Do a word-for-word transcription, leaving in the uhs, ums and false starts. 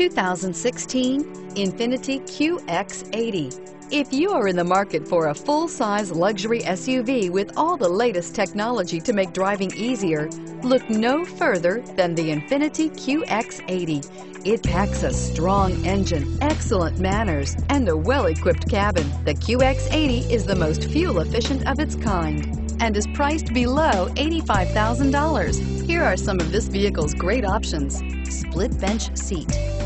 two thousand sixteen Infiniti Q X eighty. If you are in the market for a full-size luxury S U V with all the latest technology to make driving easier, look no further than the Infiniti Q X eighty. It packs a strong engine, excellent manners, and a well-equipped cabin. The Q X eighty is the most fuel-efficient of its kind and is priced below eighty-five thousand dollars. Here are some of this vehicle's great options: split bench seat.